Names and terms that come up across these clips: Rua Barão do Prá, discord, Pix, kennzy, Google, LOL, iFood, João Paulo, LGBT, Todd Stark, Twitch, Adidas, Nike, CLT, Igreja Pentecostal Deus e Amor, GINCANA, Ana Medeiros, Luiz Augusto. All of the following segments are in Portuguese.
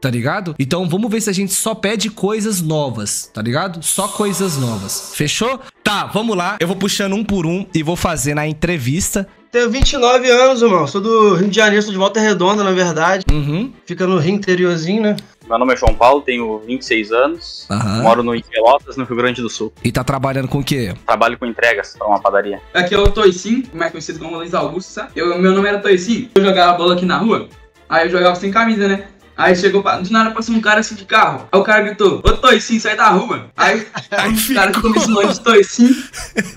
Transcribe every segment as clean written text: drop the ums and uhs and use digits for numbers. tá ligado? Então vamos ver se a gente só pede coisas novas, tá ligado? Só coisas novas, fechou? Tá, vamos lá, eu vou puxando um por um e vou fazer na entrevista. Tenho 29 anos, irmão, sou do Rio de Janeiro, sou de Volta Redonda, na verdade. Uhum. Fica no Rio Interiorzinho, né? Meu nome é João Paulo, tenho 26 anos, uhum. Moro no Pelotas, no Rio Grande do Sul. E tá trabalhando com o quê? Trabalho com entregas pra uma padaria. Aqui é o Toicin, mais conhecido como Luiz Augusto, sabe? Meu nome era Toicin, eu jogava bola aqui na rua, aí eu jogava sem camisa, né? Aí chegou, do nada passou um cara assim de carro. Aí o cara gritou, ô Toicin, sai da rua. Aí o cara começou o nome de Toicin.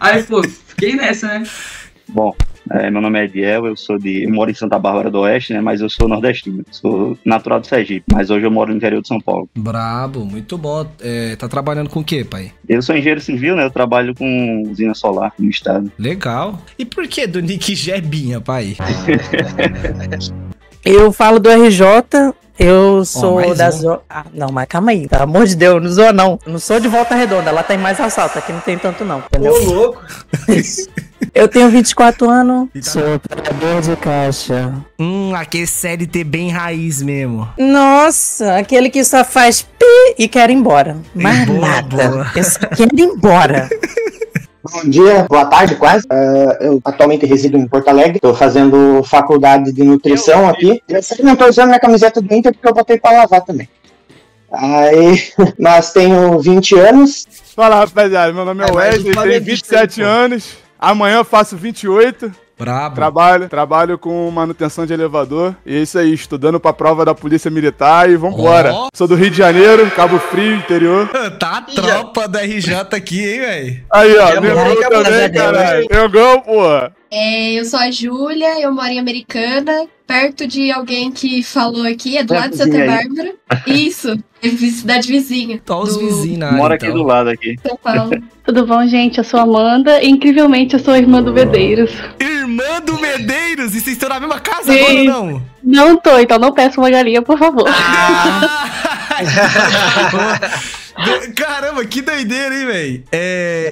Aí, pô, fiquei nessa, né? Bom, meu nome é Ediel, eu moro em Santa Bárbara do Oeste, né? Mas eu sou nordestino, sou natural do Sergipe. Mas hoje eu moro no interior de São Paulo. Brabo, muito bom. É, tá trabalhando com o quê, pai? Eu sou engenheiro civil, né? Eu trabalho com usina solar no estado. Legal. E por que do Nick Jebinha, pai? Eu falo do RJ... Eu sou da zona... Ah, não, mas calma aí, pelo amor de Deus, não zoa não. Não sou de Volta Redonda, lá tem mais assalto, aqui não tem tanto não, entendeu? Ô, louco! Eu tenho 24 anos, tá sou operador de caixa. Aquele CLT bem raiz mesmo. Nossa, aquele que só faz pi e quer ir embora. Mas nada, eu só quero ir embora. Bom dia, boa tarde quase, eu atualmente resido em Porto Alegre, estou fazendo faculdade de nutrição aqui, eu sei que não estou usando minha camiseta do Inter porque eu botei para lavar também. Aí, mas tenho 20 anos. Fala rapaziada, meu nome é Wesley, tenho 27 anos, amanhã eu faço 28. Brabo. Trabalho com manutenção de elevador. E é isso aí, estudando pra prova da Polícia Militar e vambora. Oh. Sou do Rio de Janeiro, Cabo Frio, interior. Tá a tropa da RJ aqui, hein, velho? Aí, ó, meu também, caralho. Meu gol, porra. Eu sou a Júlia, eu moro em Americana, perto de alguém que falou aqui, é do lado de Santa Bárbara. Isso, é cidade vizinha. Tô os vizinhos, né? Mora aqui do lado, aqui. São Paulo. Tudo bom, gente? Eu sou a Amanda e, incrivelmente, eu sou a irmã do Medeiros. Irmã do Medeiros? E vocês estão na mesma casa agora ou não? Não tô, então não peço uma galinha, por favor. Caramba, que doideira, hein, velho?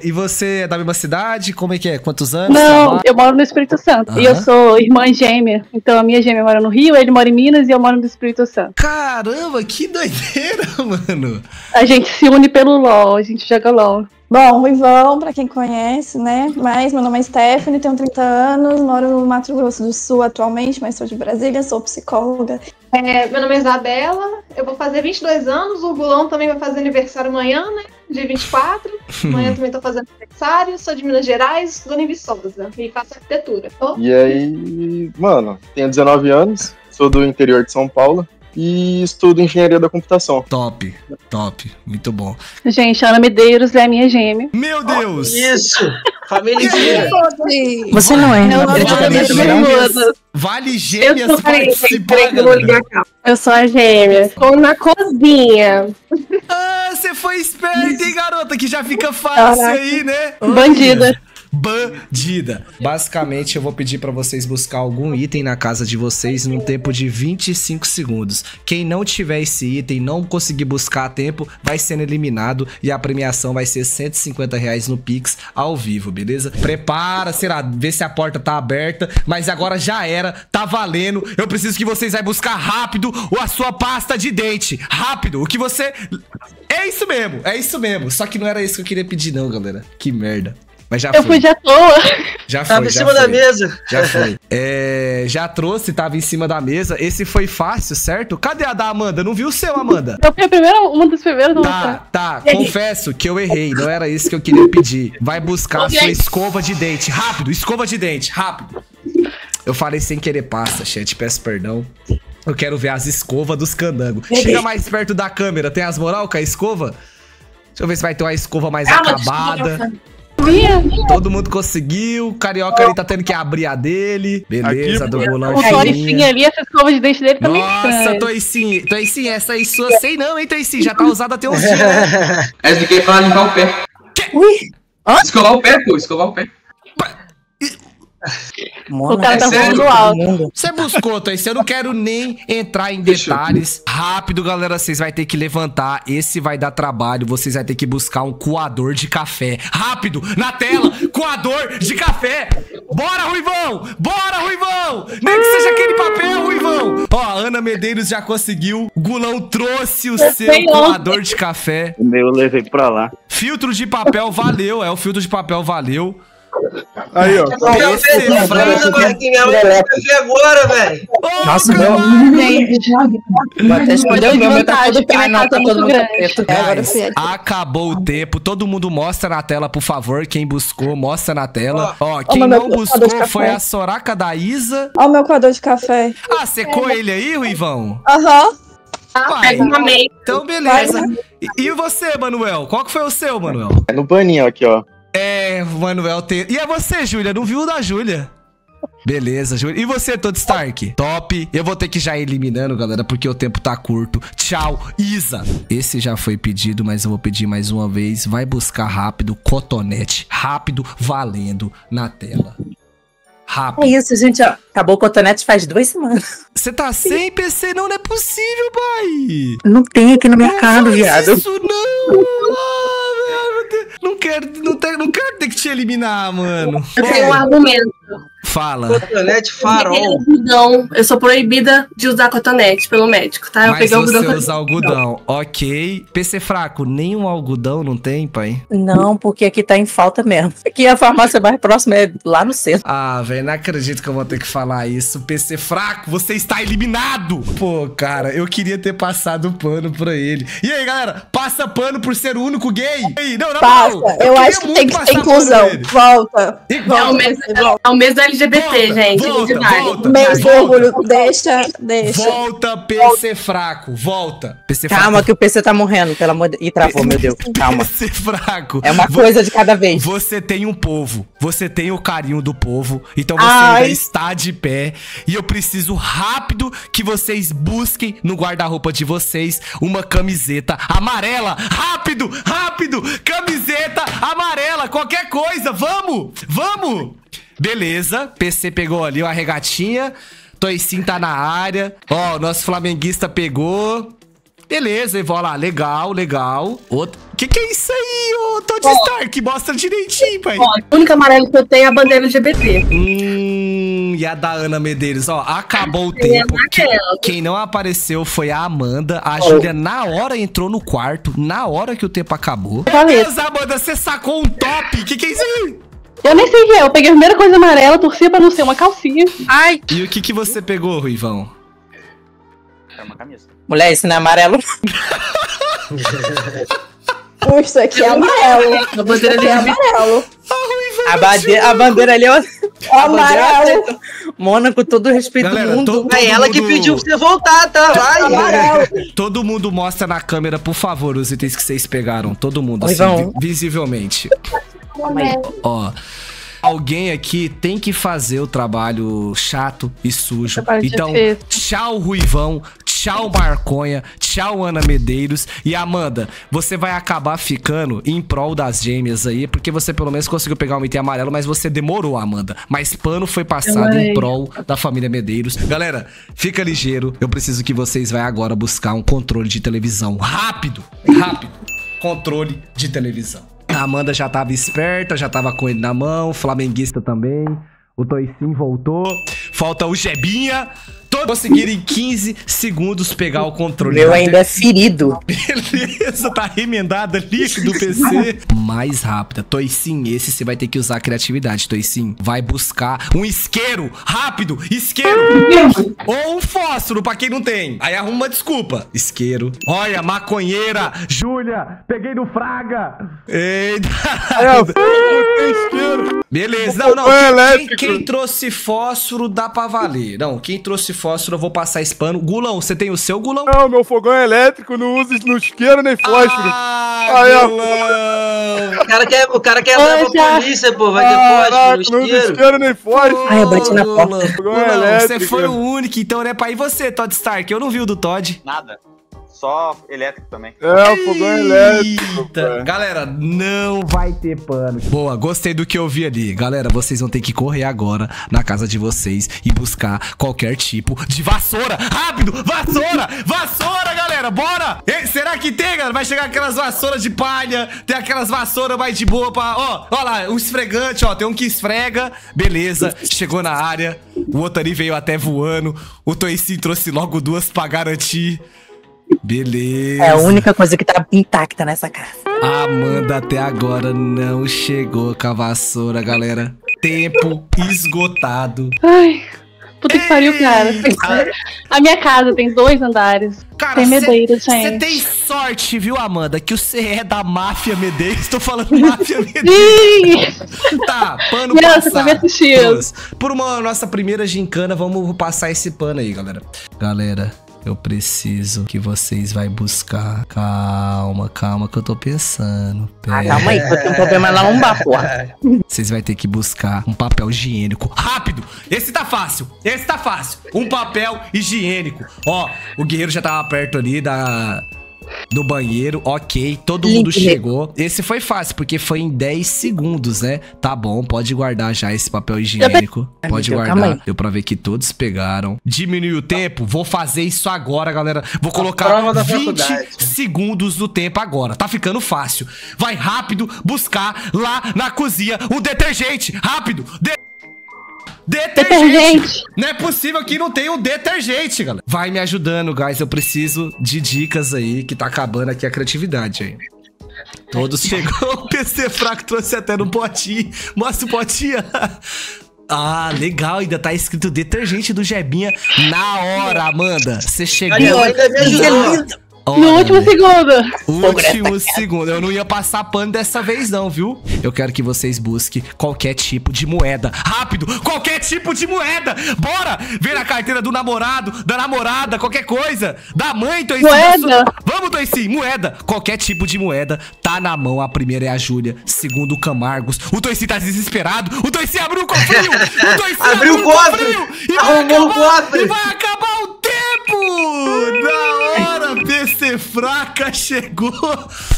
E você é da mesma cidade? Como é que é? Quantos anos? Não, eu moro no Espírito Santo. E eu sou irmã gêmea. Então a minha gêmea mora no Rio, ele mora em Minas e eu moro no Espírito Santo. Caramba, que doideira, mano. A gente se une pelo LOL, a gente joga LOL. Bom, Ruivão, pra quem conhece, né? Mas meu nome é Stephanie, tenho 30 anos, moro no Mato Grosso do Sul atualmente, mas sou de Brasília, sou psicóloga. Meu nome é Isabela, eu vou fazer 22 anos, o Gulão também vai fazer aniversário amanhã, né? Dia 24, amanhã também tô fazendo aniversário, sou de Minas Gerais, estudando em Viçosa e faço arquitetura. E aí, mano, tenho 19 anos, sou do interior de São Paulo. E estudo engenharia da computação. Top, top, muito bom. Gente, Ana Medeiros é a minha gêmea. Meu Deus! Isso! Família inteira. Você não é, não, Vale gêmeas participando. Eu sou a gêmea. Estou na cozinha. Ah, você foi esperta, hein, garota? Que já fica fácil aí, né? Bandida. Bandida. Basicamente, eu vou pedir pra vocês buscar algum item na casa de vocês num tempo de 25 segundos. Quem não tiver esse item, não conseguir buscar a tempo, vai sendo eliminado e a premiação vai ser R$150 no Pix ao vivo, beleza? Prepara, sei lá, vê se a porta tá aberta, mas agora já era, tá valendo. Eu preciso que vocês vai buscar rápido a sua pasta de dente. Rápido, o que você... É isso mesmo, é isso mesmo. Só que não era isso que eu queria pedir não, galera. Que merda. Mas já fui à toa. Já foi, tava em cima da mesa. Já foi. Já trouxe, tava em cima da mesa. Esse foi fácil, certo? Cadê a da Amanda? Não viu o seu, Amanda? Eu fui a primeira, uma das primeiras. Tá. Confesso que eu errei. Não era isso que eu queria pedir. Vai buscar a sua escova de dente. Rápido, escova de dente. Rápido. Eu falei sem querer pasta, chat. Peço perdão. Eu quero ver as escovas dos candangos. Chega mais perto da câmera. Tem as moral com a escova? Deixa eu ver se vai ter uma escova mais acabada. Todo mundo conseguiu, o Carioca ali tá tendo que abrir a dele. Beleza, do volante. O Toicin ali, essa escova de dente dele também. Nossa, Toicin, essa aí sua sei não, hein, Toicin? Já tá usada até uns dias. Essa aqui é pra limpar o pé. Que? Escovar o pé, pô, escovar o pé. Mano, o cara tá voando alto. Você buscou, Thaís. Eu não quero nem entrar em detalhes. Rápido, galera. Vocês vão ter que levantar. Esse vai dar trabalho. Vocês vão ter que buscar um coador de café. Rápido, na tela. Coador de café. Bora, Ruivão! Bora, Ruivão! Nem que seja aquele papel, Ruivão! Ó, a Ana Medeiros já conseguiu. O Gulão trouxe o seu coador de café. O meu eu levei pra lá. Filtro de papel valeu. É, o filtro de papel valeu. Aí, ó. Agora, velho. Nossa, acabou o tempo. Todo mundo mostra na tela, por favor. Quem buscou, mostra na tela. Ó, quem não buscou foi a Soraka da Isa. Ó, o meu coador de café. Ah, secou ele aí, Ruivão? Aham. Vai. Então, beleza. E você, Manuel? Qual que foi o seu, Manuel? É no paninho aqui, ó. É, Manuel tem... E é você, Júlia? Não viu o da Júlia? Beleza, Júlia. E você, Todd Stark? Top. Eu vou ter que já ir eliminando, galera, porque o tempo tá curto. Tchau, Isa. Esse já foi pedido, mas eu vou pedir mais uma vez. Vai buscar rápido, cotonete. Rápido, valendo na tela. Rápido. É isso, gente. Ó. Acabou o cotonete faz 2 semanas. Você tá sem PC? Não, não é possível, pai. Não tem aqui no mercado, viado. Isso não. Não quero ter que te eliminar, mano. Eu tenho um argumento. Fala. Cotonete farol. Eu sou proibida de usar cotonete pelo médico, tá? Eu peguei o algodão. Mas você usa algodão. Ok. PC fraco, nenhum algodão não tem, pai? Não, porque aqui tá em falta mesmo. Aqui a farmácia mais próxima é lá no centro. Ah, velho, não acredito que eu vou ter que falar isso. PC fraco, você está eliminado. Pô, cara, eu queria ter passado pano pra ele. E aí, galera, passa pano por ser o único gay? Ei, não, não, passa. Não. Eu acho que tem que ter inclusão. Volta. É o mês da LGBT, volta, gente. Volta, meu orgulho, deixa. Volta, PC fraco, volta. PC fraco. Calma que o PC tá morrendo, pelo amor de Deus. Ih, travou, meu Deus. Calma. PC fraco. É uma coisa de cada vez. Você tem um povo, você tem o carinho do povo, então você ainda está de pé. E eu preciso rápido que vocês busquem no guarda-roupa de vocês uma camiseta amarela. Rápido, rápido, camiseta amarela, qualquer coisa, vamos, vamos. Beleza, PC pegou ali uma regatinha. Toicinho tá na área. Ó, o nosso flamenguista pegou. Beleza, vou lá, legal, legal. Outro... Que é isso aí, ô Todd Stark? Mostra direitinho, pai. Ó, a única amarela que eu tenho é a bandeira LGBT. E a da Ana Medeiros, ó, acabou o tempo. Quem não apareceu foi a Amanda. A Júlia, na hora, entrou no quarto. Na hora que o tempo acabou. Beleza, Amanda, você sacou um top. Que é isso aí? Eu nem sei o que é, eu peguei a primeira coisa amarela, torci pra não ser uma calcinha. Ai. E o que você pegou, Ruivão? É uma camisa. Mulher, isso não é amarelo? Isso aqui é amarelo. A bandeira ali é amarelo. A bandeira ali é amarelo. Mônaco, todo respeito do mundo. É ela que pediu pra você voltar, tá? Vai. Amarelo. Todo mundo mostra na câmera, por favor, os itens que vocês pegaram. Todo mundo, assim, visivelmente. Ó, alguém aqui tem que fazer o trabalho chato e sujo. Então, tchau, Ruivão. Tchau, Marconha. Tchau, Ana Medeiros. E Amanda, você vai acabar ficando em prol das gêmeas aí, porque você pelo menos conseguiu pegar um item amarelo, mas você demorou, Amanda. Mas pano foi passado em prol da família Medeiros. Galera, fica ligeiro. Eu preciso que vocês vão agora buscar um controle de televisão. Rápido, rápido. Controle de televisão. A Amanda já tava esperta, já tava com ele na mão. Flamenguista também. O Toicinho voltou. Falta o Jebinha. Todos conseguiram em 15 segundos pegar o controle. Meu ainda é ferido. Beleza, tá remendada ali do PC. Mais rápida. Toicinho, esse você vai ter que usar a criatividade, Toicinho. Vai buscar um isqueiro. Rápido, isqueiro. Ou um fósforo, pra quem não tem. Aí arruma uma desculpa. Isqueiro. Olha, maconheira. Júlia, peguei no Fraga. Eita. Beleza. Não, não. Quem trouxe fósforo dá pra valer. Não, quem trouxe fósforo, eu vou passar esse pano. Gulão, você tem o seu, Gulão? Não, meu fogão é elétrico, não usa isqueiro nem fósforo. Ah, aí, Gulão! O cara quer levar pra polícia, pô, vai ter fósforo, isqueiro. Não usa isqueiro nem fósforo. Ai, eu bati na porta. Gulão, você foi o único, então, né, pai? E você, Todd Stark? Eu não vi o do Todd. Nada. Só elétrico também. É, o fogão elétrico. Cara. Galera, não vai ter pano. Boa, gostei do que eu vi ali. Galera, vocês vão ter que correr agora na casa de vocês e buscar qualquer tipo de vassoura. Rápido! Vassoura! Vassoura, galera! Bora! Ei, será que tem, galera? Vai chegar aquelas vassouras de palha, tem aquelas vassouras mais de boa pra... Ó, ó lá, um esfregante, ó. Tem um que esfrega. Beleza, chegou na área. O outro ali veio até voando. O Toicinho trouxe logo duas pra garantir. Beleza. É a única coisa que tá intacta nessa casa. A Amanda até agora não chegou com a vassoura, galera. Tempo esgotado. Ai, puta que pariu, cara. A minha casa tem 2 andares. Cara, tem Medeiros, gente. Você tem sorte, viu, Amanda? Que o CE é da máfia Medeiros. Tô falando máfia Medeiros. Tá, pano passado. Por uma nossa primeira gincana, vamos passar esse pano aí, galera. Galera... Eu preciso que vocês vai buscar. Calma, calma, que eu tô pensando. Pera. Ah, calma aí, que eu tenho um problema na lombar, porra. Vocês vai ter que buscar um papel higiênico. Rápido! Esse tá fácil, esse tá fácil. Um papel higiênico. Ó, o guerreiro já tava perto ali da... do banheiro, ok, todo mundo chegou. Esse foi fácil, porque foi em 10 segundos, né? Tá bom, pode guardar já esse papel higiênico. Pode guardar. Deu pra ver que todos pegaram. Diminuiu o tempo? Vou fazer isso agora, galera. Vou colocar 20 segundos do tempo agora. Tá ficando fácil. Vai rápido buscar lá na cozinha o detergente. Rápido! Detergente! Não é possível que não tenha um detergente, galera. Vai me ajudando, guys. Eu preciso de dicas aí, que tá acabando aqui a criatividade aí. Todos chegou. O PC fraco trouxe até no potinho. Mostra o potinho. Ah, legal. Ainda tá escrito detergente do Jebinha na hora, Amanda. Você chegou. Olha, no último segundo. Último segundo. Eu não ia passar pano dessa vez não, viu? Eu quero que vocês busquem qualquer tipo de moeda. Rápido! Qualquer tipo de moeda! Bora! Vem na carteira do namorado, da namorada, qualquer coisa. Da mãe, Toicinho. Moeda! Vamos, Toicinho! Moeda! Qualquer tipo de moeda tá na mão. A primeira é a Júlia. Segundo, o Camargos. O Toicinho tá desesperado. O Toicinho abriu o cofrinho! O Toicinho abriu o cofre! Arrumou o cofre! E vai acabar o tempo! Da hora, PC! Fraca chegou,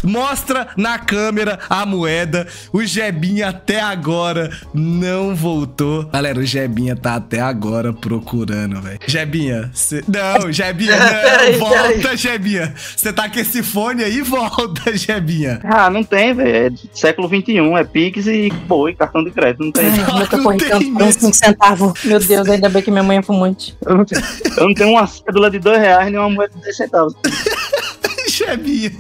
mostra na câmera a moeda. O Jebinha até agora não voltou. Galera, o Jebinha tá até agora procurando, velho. Jebinha, cê... não, Jebinha, não. Volta, Jebinha. Você tá com esse fone aí? Volta, Jebinha. Ah, não tem, velho. É século XXI, é Pix e boi, cartão de crédito. Não tem. Ai, não tem mesmo. 1 centavo. Meu Deus, ainda bem que minha mãe é fumante. Eu não tenho uma cédula de R$2 nem uma moeda de 10 centavos. Jebinha,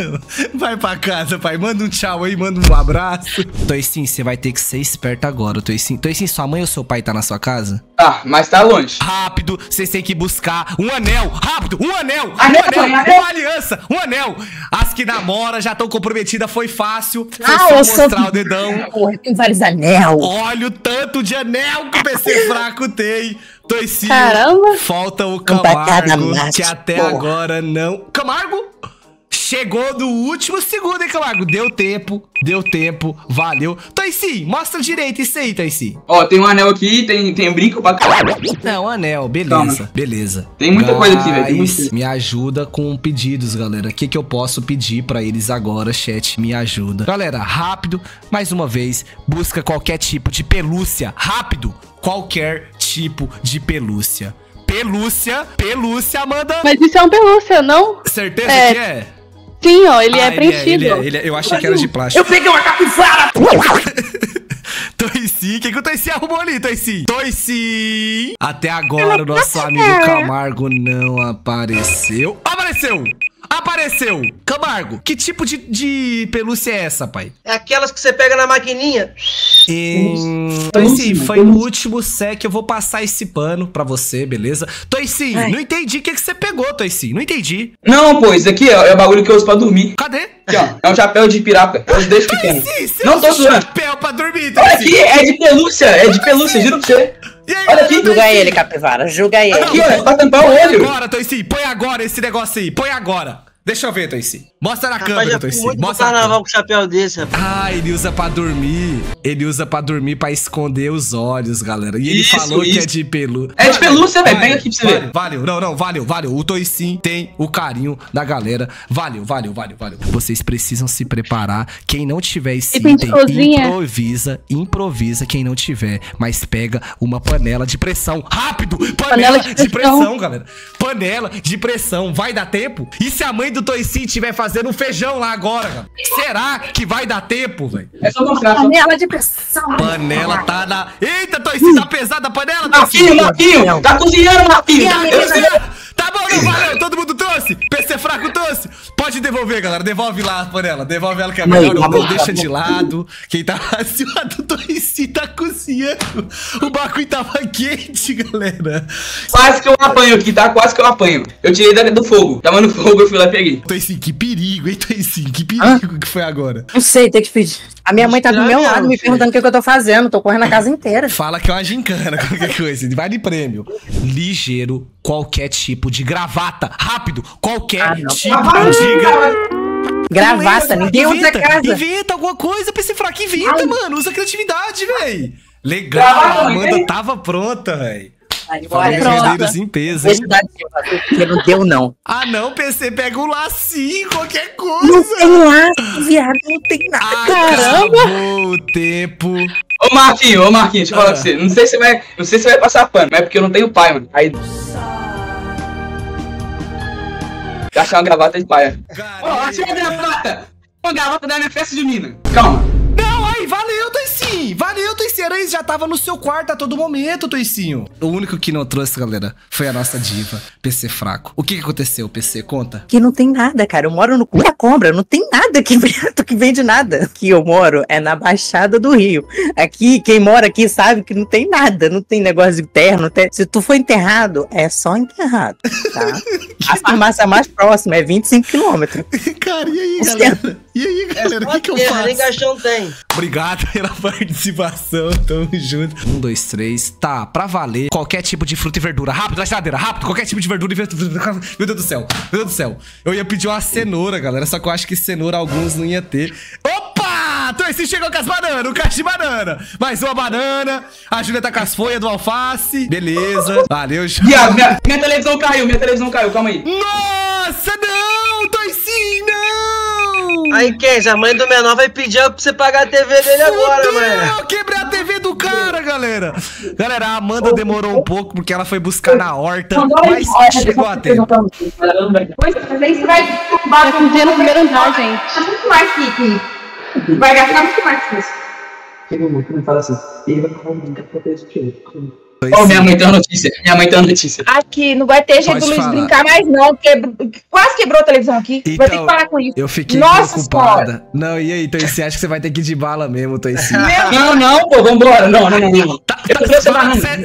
vai pra casa, pai. Manda um tchau aí, manda um abraço. Toicinho, você vai ter que ser esperto agora, Toicinho. Toicinho, sua mãe ou seu pai tá na sua casa? Tá, mas tá longe. Rápido, vocês têm que buscar um anel. Rápido, um anel. Anel, uma aliança, um anel. As que namoram já estão comprometidas, foi fácil. Foi só mostrar o dedão. Porra, tem vários anel. Olha o tanto de anel que o PC fraco tem. Toicinho, caramba. Falta o Camargo, que até agora não... Camargo? Chegou no último segundo, hein, Camargo? Deu tempo, valeu. Toicinho, mostra direito isso aí, Toicinho. Ó, tem um anel aqui, tem brinco pra caralho. Não, anel, beleza, calma. Beleza. Tem muita coisa aqui, velho. Me ajuda com pedidos, galera. O que que eu posso pedir pra eles agora, chat? Me ajuda. Galera, rápido, mais uma vez, busca qualquer tipo de pelúcia. Rápido, qualquer tipo de pelúcia. Pelúcia, pelúcia, Amanda. Mas isso é um pelúcia, não? Certeza que é? Sim, ó, ele é preenchido. Eu achei que era de plástico. Eu peguei uma capivara! Toicinho, o que o Toicinho arrumou ali, Toicinho? Toicinho! Até agora o nosso amigo Camargo não apareceu. Apareceu! Apareceu! Camargo, que tipo de pelúcia é essa, pai? É aquelas que você pega na maquininha. Toicinho, foi no último sec. Eu vou passar esse pano pra você, beleza? Toicinho, não entendi o que você pegou, Toicinho. Não entendi. Não, pô, isso aqui é o bagulho que eu uso pra dormir. Cadê? Aqui, ó. É um chapéu de piraca. Eu deixo pequeno. Não tô zoando. Chapéu pra dormir, Toicinho. Olha aqui, é de pelúcia, juro pra você. Aí, olha aqui. Julga ele, capivara. Julga ele. Aqui, ó. Pra tampar o olho. Põe agora, Toicinho. Põe agora esse negócio aí. Põe agora. Deixa eu ver, Toici. Mostra na câmera, Toici. Mostra na carnaval com chapéu desse, rapaz. Ah, ele usa pra dormir. Ele usa pra dormir pra esconder os olhos, galera. E ele falou que é de pelúcia. É de pelúcia, velho. Pega aqui pra você ver. Valeu, não, valeu. O Toici tem o carinho da galera. Valeu. Vocês precisam se preparar. Quem não tiver esse item, improvisa. Quem não tiver, mas pega uma panela de pressão. Rápido! Panela de pressão, galera. Panela de pressão. Vai dar tempo? E se a mãe do Toici estiver fazendo um feijão lá agora, cara? Será que vai dar tempo, velho? É só mostrar. Panela de pressão. Panela tá na... Eita, Toici, tá pesada a panela, Toici. Marquinho, tá cozinhando, Marquinho. Tá bom, não, valeu. Todo mundo trouxe. PC fraco trouxe. Pode devolver, galera. Devolve lá a panela. Devolve ela que é melhor. Não deixa de lado. Quem tá acima do Toici tá cozinhando. O bagulho tava quente, galera. Quase que eu apanho aqui, tá? Quase que eu apanho. Eu tirei do fogo. Tava no fogo, eu fui lá e peguei. Toici, que perigo, hein, Toici? Que perigo que foi agora? Não sei, tem que pedir. A minha mãe tá do meu lado me perguntando o que eu tô fazendo. Tô correndo a casa inteira. Fala que é uma gincana, qualquer coisa. Vai de prêmio. Ligeiro, qualquer tipo de gravata. Rápido, qualquer tipo de gravata. Gravata, ninguém usa casa. Inventa alguma coisa pra esse fraco. Inventa, mano. Usa criatividade, véi. Legal, a Amanda tava pronta, véi. Não deu, não. Ah, não, PC, pega um lacinho, qualquer coisa. Não tem laço, viado, não tem nada. Ah, caramba! O tempo. Ô Marquinho, deixa eu falar pra você. Não sei se você vai passar pano, mas é porque eu não tenho pai, mano. Aí. Achar uma gravata de pai. Ô, achei uma gravata! Uma gravata da minha festa de mina. Calma. Não, aí, valeu, Toicinho. Valeu, Toicinho. Era isso, já tava no seu quarto a todo momento, Toicinho. O único que não trouxe, galera, foi a nossa diva, PC Fraco. O que aconteceu, PC? Conta. Que não tem nada, cara. Eu moro no cu da cobra. Não tem nada aqui que vende nada. Que eu moro é na Baixada do Rio. Aqui, quem mora aqui sabe que não tem nada. Não tem negócio de terno. Se tu for enterrado, é só enterrado, tá? A farmácia mais próxima é 25 quilômetros. Cara, e aí, galera? E aí, galera? O que eu faço? Nem caixão tem. Obrigado pela participação, tamo junto. 1, 2, 3, tá, pra valer. Qualquer tipo de fruta e verdura, rápido, na geladeira, rápido. Qualquer tipo de verdura e verdura. Meu Deus do céu. Eu ia pedir uma cenoura, galera, só que eu acho que cenoura alguns não ia ter. Opa, Toici chegou com as bananas, um caixa de banana. Mais uma banana, a Júlia tá com as folhas do alface, beleza. Valeu, Júlia. Minha televisão caiu, calma aí. Nossa, não, Toici, não. Aí, Kenzie, a mãe do menor vai pedir pra você pagar a TV dele agora, mano. Eu quebrei a TV do cara, galera. Galera, a Amanda demorou um pouco porque ela foi buscar na horta, mas chegou a tempo. Você vai bater no primeiro andar, gente. Tá muito mais que vai gastar muito mais que isso. Chega um pouco, me fala assim. Ele vai comprar um pra ter esse tiro. Ô, minha mãe tem uma notícia, Aqui, não vai ter jeito do Luiz brincar mais não, porque quase quebrou a televisão aqui, então, vai ter que parar com isso. Eu fiquei preocupada. Não, e aí, Toici, acha que você vai ter que ir de bala mesmo, Toici? Não, pô, vambora, não.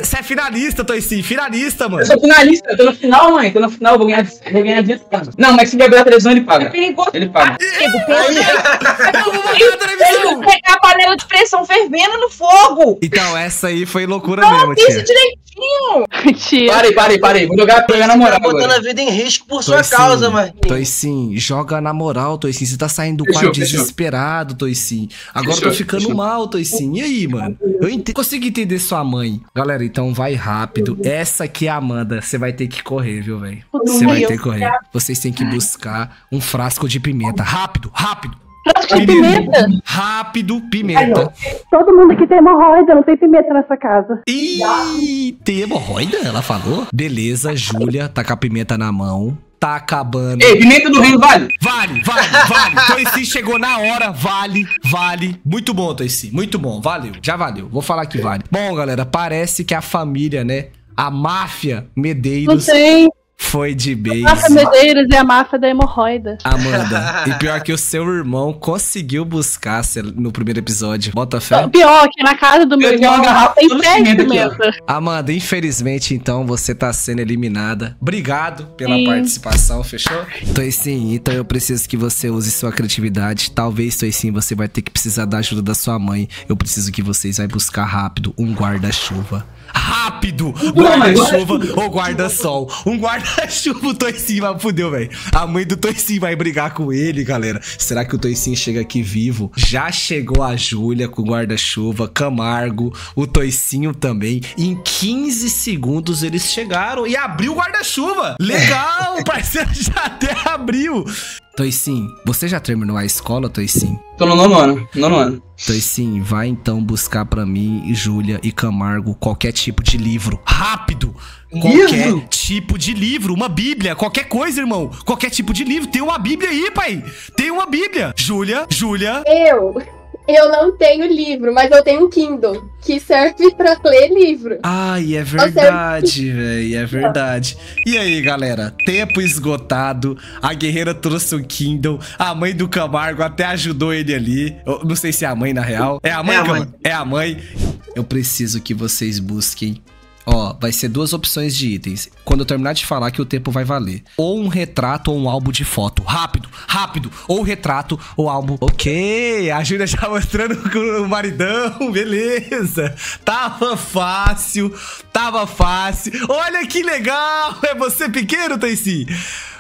Você é finalista, Toici, finalista, mano. Eu sou finalista, eu tô no final, mãe, vou ganhar dinheiro. Não, mas se quebrar a televisão, ele paga. Ele paga. Eu vou pegar a televisão. Eu vou pegar a panela de pressão fervendo no fogo. Então, essa aí foi loucura mesmo, tia. Direitinho. Parei. Vou jogar na moral. Tá botando a vida em risco por sua causa, mano. Toici, joga na moral, Toici. Você tá saindo do quarto desesperado, Toici. Agora tô ficando mal, Toici. E aí, mano? Eu consegui entender sua mãe. Galera, então vai rápido. Essa aqui é a Amanda. Você vai ter que correr, viu, velho? Você vai ter que correr. Vocês têm que buscar um frasco de pimenta. Rápido. Pimenta. Rápido, pimenta. Todo mundo aqui tem hemorroida, não tem pimenta nessa casa. Ih, tem hemorroida? Ela falou? Beleza, Júlia tá com a pimenta na mão. Tá acabando. Ei, pimenta do reino vale? Vale. Toici chegou na hora, vale. Muito bom, Toici, muito bom, valeu. Já valeu, vou falar que vale. Bom, galera, parece que a família, né? A máfia Medeiros... Não tem. Foi de beijo. A máfia Medeiros é a máfia da hemorroida. Amanda, e pior que o seu irmão conseguiu buscar no primeiro episódio. Bota fé. Pior que na casa do meu irmão tem 10 pimenta. Amanda, infelizmente, então, você tá sendo eliminada. Obrigado pela participação, fechou? Toicinho, então eu preciso que você use sua criatividade. Talvez, Toicinho, você vai ter que precisar da ajuda da sua mãe. Eu preciso que vocês vai buscar rápido um guarda-chuva. Rápido! Guarda-chuva ou guarda-sol. Um guarda A chuva o Toicinho, fudeu, velho. A mãe do Toicinho vai brigar com ele, galera. Será que o Toicinho chega aqui vivo? Já chegou a Júlia com guarda-chuva, Camargo, o Toicinho também. Em 15 segundos eles chegaram e abriu o guarda-chuva. Legal, o parceiro já até abriu. Toicinho, você já terminou a escola, Toicinho? Tô no nono ano. Toicinho, vai então buscar pra mim, Júlia e Camargo qualquer tipo de livro. Rápido! Qualquer tipo de livro, uma bíblia, qualquer coisa, irmão. Qualquer tipo de livro, tem uma bíblia aí, pai. Tem uma bíblia. Júlia. Eu não tenho livro, mas eu tenho um Kindle, que serve pra ler livro. Ai, é verdade, velho, é verdade. E aí, galera, tempo esgotado, a guerreira trouxe um Kindle, a mãe do Camargo até ajudou ele ali. Eu não sei se é a mãe, na real. É a mãe, Camargo? É a mãe. Eu preciso que vocês busquem. Ó, vai ser duas opções de itens. Quando eu terminar de falar que o tempo vai valer. Ou um retrato ou um álbum de foto. Rápido, rápido. Ou retrato ou álbum. Ok, a Júlia já mostrando com o maridão. Beleza. Tava fácil. Olha que legal. É você pequeno, Toicinho?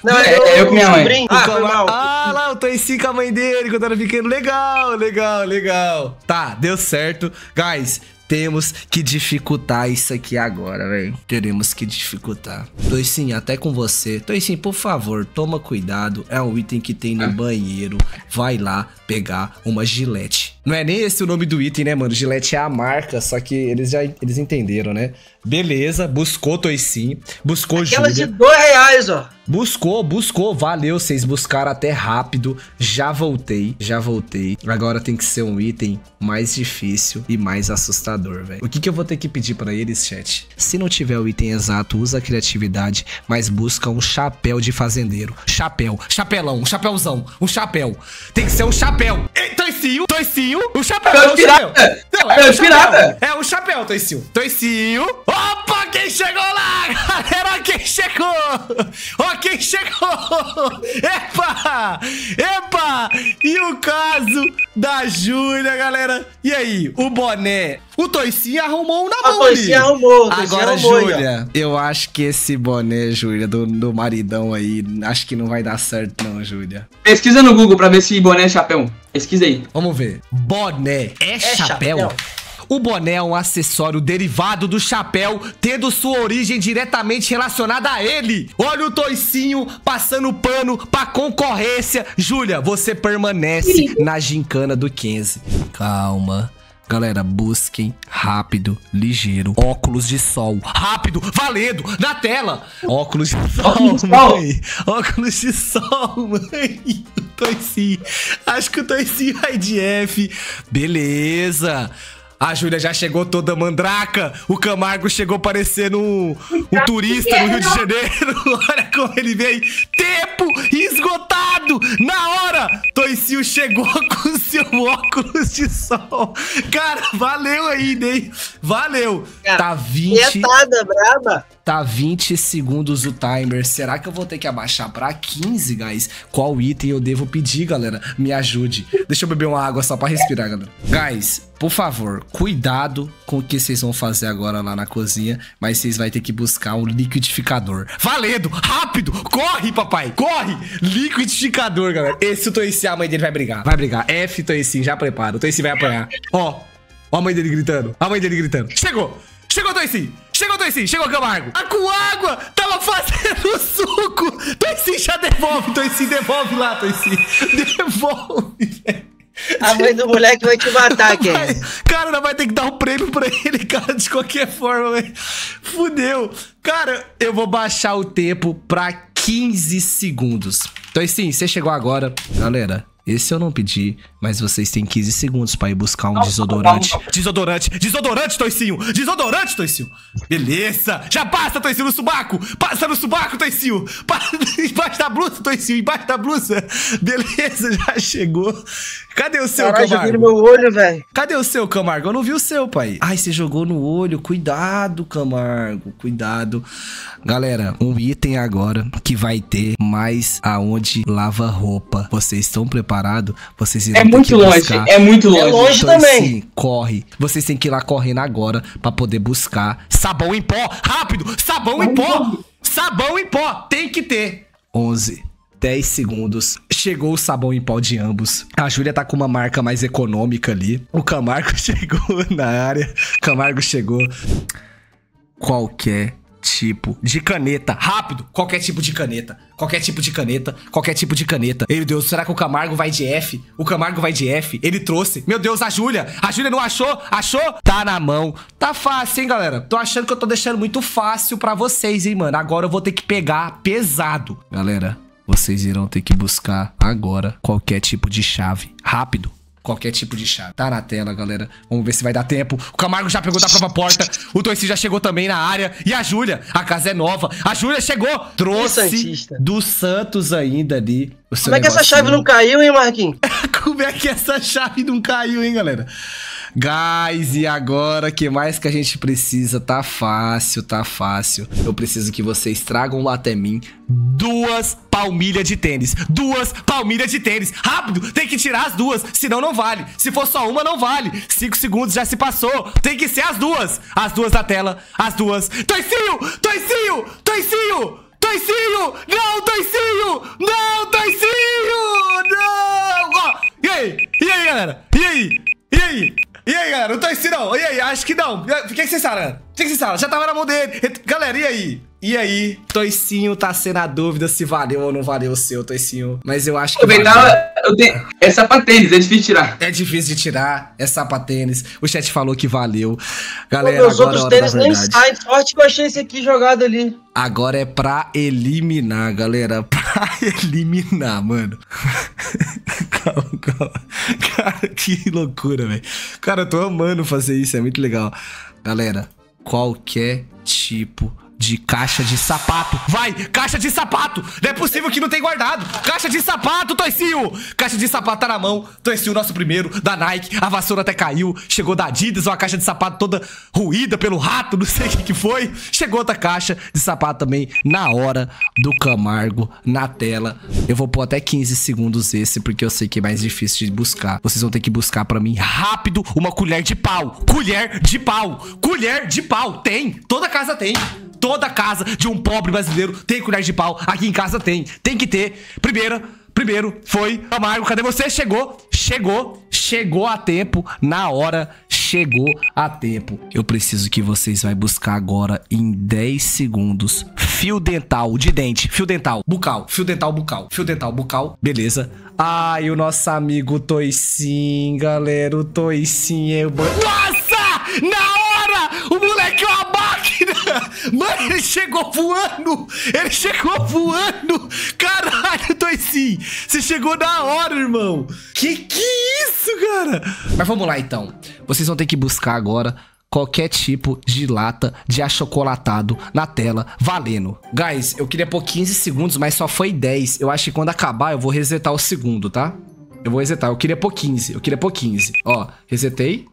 Não, é eu com minha mãe. Ah, lá o Toicinho com a mãe dele quando era pequeno. Legal. Tá, deu certo. Guys, temos que dificultar isso aqui agora, velho. Teremos que dificultar. Toicinho, até com você. Toicinho, por favor, toma cuidado. É um item que tem no banheiro. Vai lá pegar uma gilete. Não é nem esse o nome do item, né, mano? Gilete é a marca, só que eles entenderam, né? Beleza, buscou Toicinho. Buscou Júlia. Aquela de R$2, ó. Buscou. Valeu, vocês buscaram até rápido. Já voltei. Agora tem que ser um item mais difícil e mais assustador, velho. O que que eu vou ter que pedir pra eles, chat? Se não tiver o item exato, usa a criatividade, mas busca um chapéu de fazendeiro. Chapéu. Tem que ser um chapéu. Ei, Toicinho. Um chapéu. É um chapéu, Toicinho. Opa, quem chegou lá, galera? Quem chegou? Epa! E o caso da Júlia, galera? E aí, o boné? O Toicinho arrumou um na mão, Agora, Júlia, eu acho que esse boné, Júlia, do maridão aí, acho que não vai dar certo não, Júlia. Pesquisa no Google pra ver se boné é chapéu. Pesquisa aí. Vamos ver. Boné é chapéu? O boné é um acessório derivado do chapéu, tendo sua origem diretamente relacionada a ele. Olha o Toicinho passando pano pra concorrência. Júlia, você permanece na gincana do kennzy. Calma. Galera, busquem rápido, ligeiro. Óculos de sol. Rápido, valendo, na tela. Óculos de sol, mãe. Toicinho. Acho que o Toicinho vai de F. Beleza. A Júlia já chegou toda mandraca. O Camargo chegou parecendo um turista no Rio de Janeiro. Olha como ele veio. Tempo esgotado. Na hora, Toicinho chegou com seu óculos de sol. Cara, valeu ainda, hein? Valeu. Tá 20... Tá 20 segundos o timer. Será que eu vou ter que abaixar pra 15, guys? Qual item eu devo pedir, galera? Me ajude. Deixa eu beber uma água só pra respirar, galera. Guys, por favor, cuidado com o que vocês vão fazer agora lá na cozinha. Mas vocês vão ter que buscar um liquidificador. Valendo! Rápido! Corre, papai! Corre! Liquidificador, galera. Esse o Toicinho, a mãe dele vai brigar. F, Toicinho, já prepara. O Toicinho vai apanhar. Ó a mãe dele gritando. Chegou! Chegou, Camargo. Tá com água. Tava fazendo suco. Toicinho, já devolve. Toicinho, devolve lá, Toicinho. Devolve, velho. A mãe do moleque vai te matar, Ken. Cara, não vai ter que dar um prêmio pra ele, cara, de qualquer forma, velho. Fudeu. Cara, eu vou baixar o tempo pra 15 segundos. Toicinho, você chegou agora. Galera, esse eu não pedi, mas vocês têm 15 segundos pra ir buscar um desodorante. Desodorante, Toicinho! Beleza! Já passa, Toicinho, no subaco! Passa no subaco, Toicinho! Embaixo da blusa, Toicinho! Beleza, já chegou. Cadê o seu, Camargo? Caralho, eu vi no meu olho, velho. Cadê o seu, Camargo? Eu não vi o seu, pai. Ai, você jogou no olho. Cuidado, Camargo. Cuidado. Galera, um item agora que vai ter mais aonde lava roupa. Vocês estão preparados? Vocês irão é muito longe. É longe então, também. Assim, corre. Vocês têm que ir lá correndo agora pra poder buscar sabão em pó. Rápido! Sabão em pó! Sabão em pó, tem que ter. 11, 10 segundos. Chegou o sabão em pó de ambos. A Júlia tá com uma marca mais econômica ali. O Camargo chegou na área. Camargo chegou. Qualquer tipo de caneta. Rápido! Qualquer tipo de caneta. Qualquer tipo de caneta. Qualquer tipo de caneta. Meu Deus, será que o Camargo vai de F? O Camargo vai de F. Ele trouxe. Meu Deus, a Júlia. A Júlia não achou? Achou? Tá na mão. Tá fácil, hein, galera? Tô achando que eu tô deixando muito fácil pra vocês, hein, mano? Agora eu vou ter que pegar pesado. Galera, vocês irão ter que buscar agora qualquer tipo de chave. Rápido. Qualquer tipo de chave. Tá na tela, galera. Vamos ver se vai dar tempo. O Camargo já pegou da própria porta. O Toici já chegou também na área. E a Júlia? A casa é nova. A Júlia chegou. Trouxe do Santos ainda ali. Como é que essa chave não caiu, hein, Marquinhos? Como é que essa chave não caiu, hein, galera? Guys, e agora? O que mais que a gente precisa? Tá fácil, tá fácil. Eu preciso que vocês tragam lá até mim 2 palmilhas de tênis. 2 palmilhas de tênis. Rápido, tem que tirar as 2, senão não vale. Se for só uma, não vale. 5 segundos já se passou. Tem que ser as 2. As 2 da tela, as 2. Toicinho! Toicinho! Toicinho! Toicinho! Não, Toicinho! Não, Toicinho! Não! Oh, e aí? E aí, galera? E aí? E aí? E aí, galera? O Toicinho não. E aí? Acho que não. O que vocês sabem? O que vocês sabem? Já tava na mão dele. Galera, e aí? E aí? Toicinho tá sendo a dúvida se valeu ou não valeu o seu, Toicinho. Mas eu acho que valeu. É sapatênis, é difícil de tirar. É difícil de tirar, é sapatênis. O chat falou que valeu. Galera, pô, meus agora outros tênis nem saem. Sorte que eu achei esse aqui jogado ali. Agora é pra eliminar, galera. Pra eliminar, mano. Calma, calma. Cara, que loucura, velho. Cara, eu tô amando fazer isso, é muito legal. Galera, qualquer tipo de caixa de sapato. Vai, caixa de sapato. Não é possível que não tenha guardado. Caixa de sapato, Toicinho. Caixa de sapato tá na mão. Toicinho, nosso primeiro, da Nike. A vassoura até caiu. Chegou da Adidas, uma caixa de sapato toda ruída pelo rato, não sei o que foi. Chegou outra caixa de sapato também na hora do Camargo na tela. Eu vou pôr até 15 segundos esse, porque eu sei que é mais difícil de buscar. Vocês vão ter que buscar pra mim rápido uma colher de pau. Colher de pau. Colher de pau. Tem. Toda casa tem. Toda casa de um pobre brasileiro tem colher de pau. Aqui em casa tem. Tem que ter. Primeiro foi Camargo. Cadê você? Chegou. Chegou a tempo. Na hora, chegou a tempo. Eu preciso que vocês vai buscar agora em 10 segundos. Fio dental de dente. Fio dental bucal. Fio dental bucal. Fio dental bucal. Beleza. Ai, o nosso amigo Toicinho, galera. O Toicinho é... Nossa! Na hora! O moleque é uma máquina! Mano, ele chegou voando! Ele chegou voando! Caralho, Toicinho! Você chegou na hora, irmão! Que isso, cara? Mas vamos lá, então. Vocês vão ter que buscar agora qualquer tipo de lata de achocolatado na tela, valendo. Guys, eu queria pôr 15 segundos, mas só foi 10. Eu acho que quando acabar eu vou resetar o segundo, tá? Eu vou resetar. Eu queria pôr 15. Ó, resetei.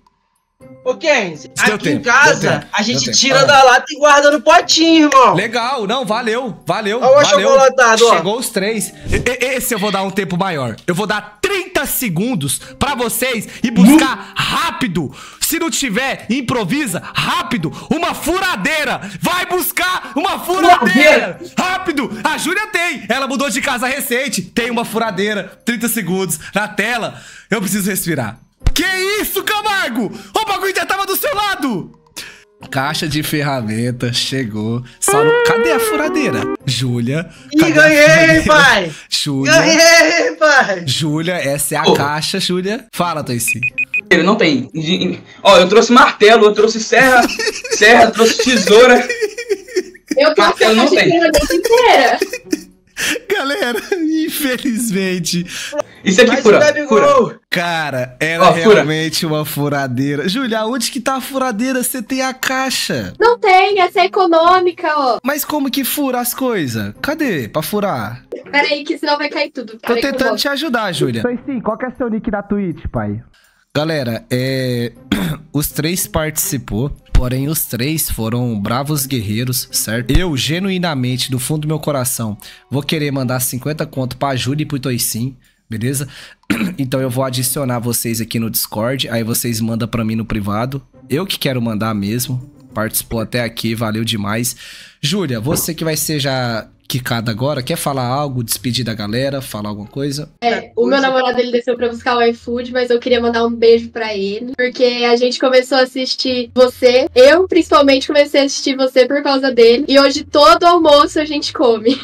Ô, Kennzy, aqui em casa, a gente tira da lata e guarda no potinho, irmão. Legal, não, valeu, valeu, valeu. Chegou os 3. Esse eu vou dar um tempo maior. Eu vou dar 30 segundos pra vocês e buscar rápido. Se não tiver, improvisa, rápido, uma furadeira. Vai buscar uma furadeira. Rápido, a Júlia tem. Ela mudou de casa recente, tem uma furadeira. 30 segundos na tela. Eu preciso respirar. Que isso, Camargo? O bagulho já tava do seu lado! Caixa de ferramenta chegou. Só no... Cadê a furadeira? Júlia. E ganhei, pai! Júlia. Ganhei, pai! Júlia, essa é a caixa, Júlia. Fala, Toici. Ele não tem. Ó, eu trouxe martelo, eu trouxe serra, eu trouxe tesoura. Eu trouxe a caixa de ferramenta inteira. Galera, infelizmente. Isso aqui fura. Cara, ela é realmente uma furadeira. Júlia, onde que tá a furadeira? Você tem a caixa? Não tem, essa é econômica, ó. Mas como que fura as coisas? Cadê pra furar? Pera aí, que senão vai cair tudo. Tô tentando te ajudar, Júlia. Sim, qual que é seu nick da Twitch, pai? Galera, os 3 participou, porém os 3 foram bravos guerreiros, certo? Eu, genuinamente, do fundo do meu coração, vou querer mandar 50 conto pra Júlia e pro Toicinho, beleza? Então eu vou adicionar vocês aqui no Discord, aí vocês mandam pra mim no privado. Eu que quero mandar mesmo, participou até aqui, valeu demais. Júlia, você que vai ser já quicada agora, quer falar algo, despedir da galera, falar alguma coisa? É, o meu namorado, ele desceu pra buscar o iFood, mas eu queria mandar um beijo pra ele, porque a gente começou a assistir você, eu principalmente comecei a assistir você por causa dele, e hoje todo almoço a gente come,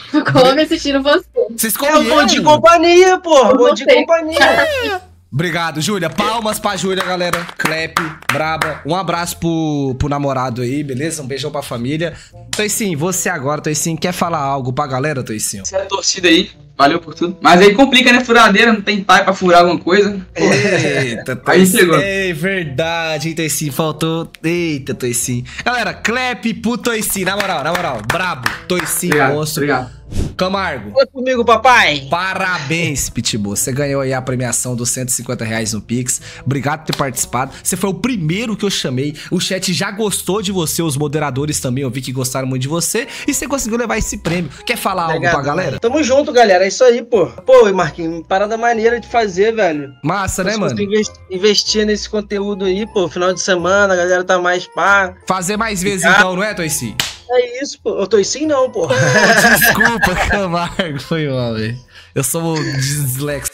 assistindo você. Vocês comem? É bom de companhia, pô, bom de companhia. Obrigado, Júlia. Palmas pra Júlia, galera. Clap, braba. Um abraço pro namorado aí, beleza? Um beijão pra família. Toicinho, você agora, Toicinho, quer falar algo pra galera, Toicinho? Você é a torcida aí. Valeu por tudo. Mas aí complica, né? Furadeira, não tem pai pra furar alguma coisa. Eita, Toicinho. É verdade, hein, Toicinho? Faltou. Eita, Toicinho. Galera, clap pro Toicinho. Na moral. Brabo. Toicinho, monstro. Obrigado. Camargo. Foi comigo, papai. Parabéns, Pitbull. Você ganhou aí a premiação dos R$150 no Pix. Obrigado por ter participado. Você foi o primeiro que eu chamei. O chat já gostou de você. Os moderadores também, eu vi que gostaram muito de você. E você conseguiu levar esse prêmio. Quer falar algo pra galera? Tamo junto, galera. É isso aí, pô. Pô, Marquinhos, parada maneira de fazer, velho. Massa, né, mano? Investir nesse conteúdo aí, pô. Final de semana, a galera tá mais pá. Fazer mais vezes então, não é, Toicinho? É isso, pô. Eu tô assim não, pô. Desculpa, Camargo. Foi mal, velho. Eu sou um dislexo.